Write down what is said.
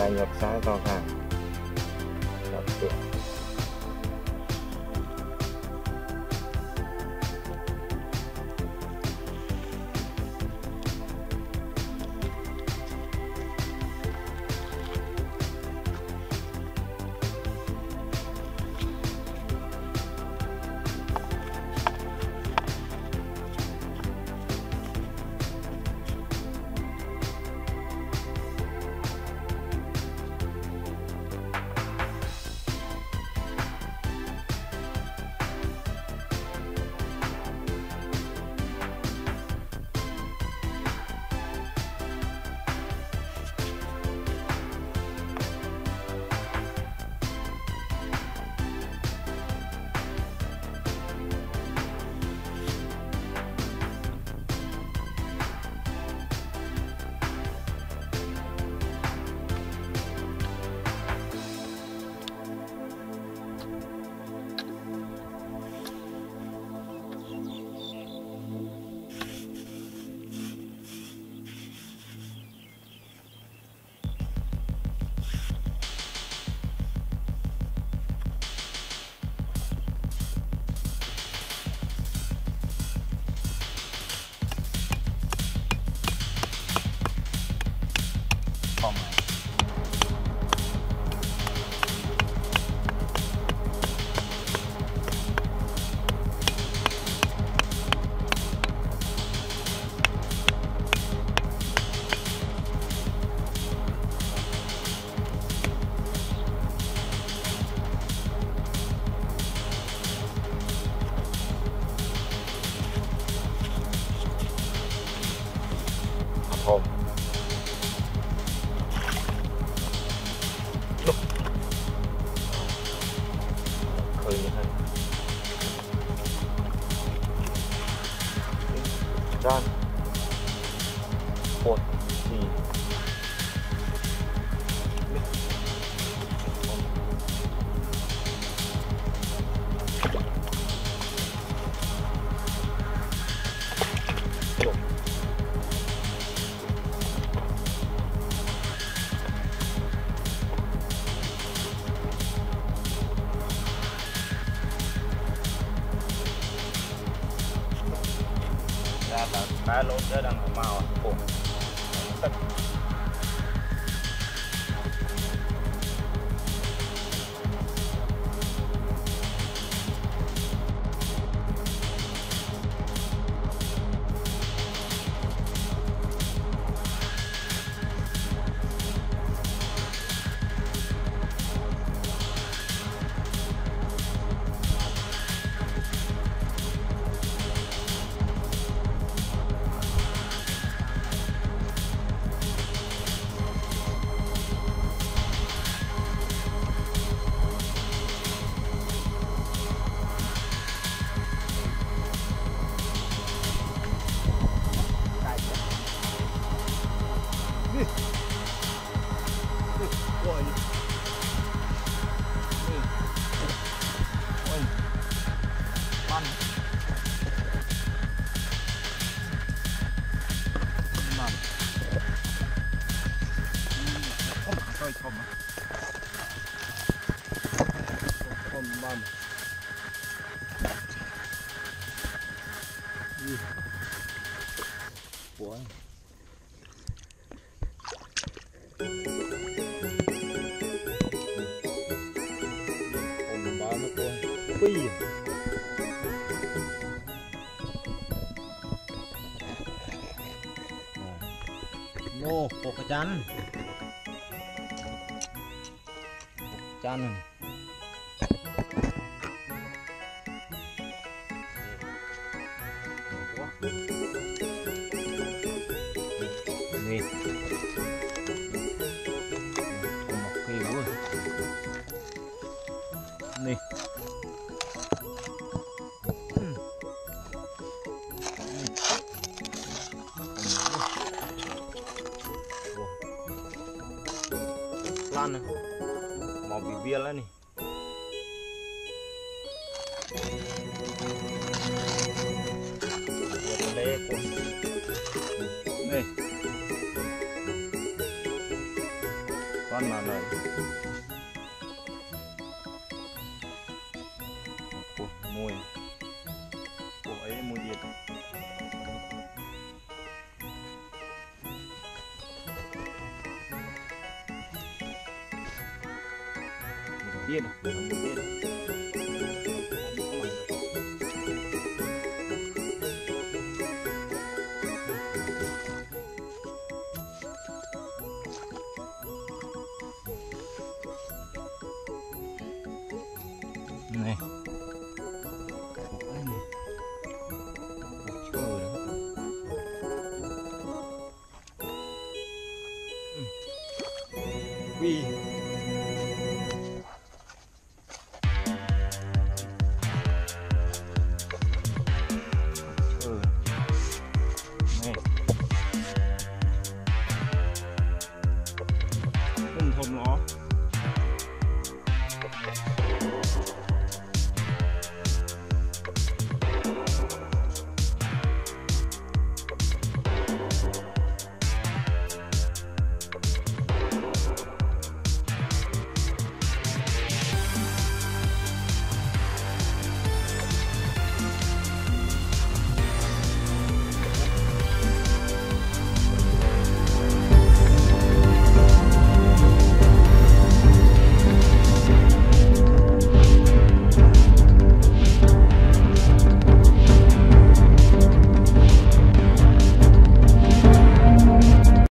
là nhập xã giao hàng. Đặc biệt done. 3 lỗ nữa đang ở màu của mình. Ô, một cái chăn chăn này một cây luôn này. Mau bibir lah nih. Nih. ăn vào này. Ủa, mùi. Ủa, ấy mùi gì không? Điên à? Điên à? Này ui.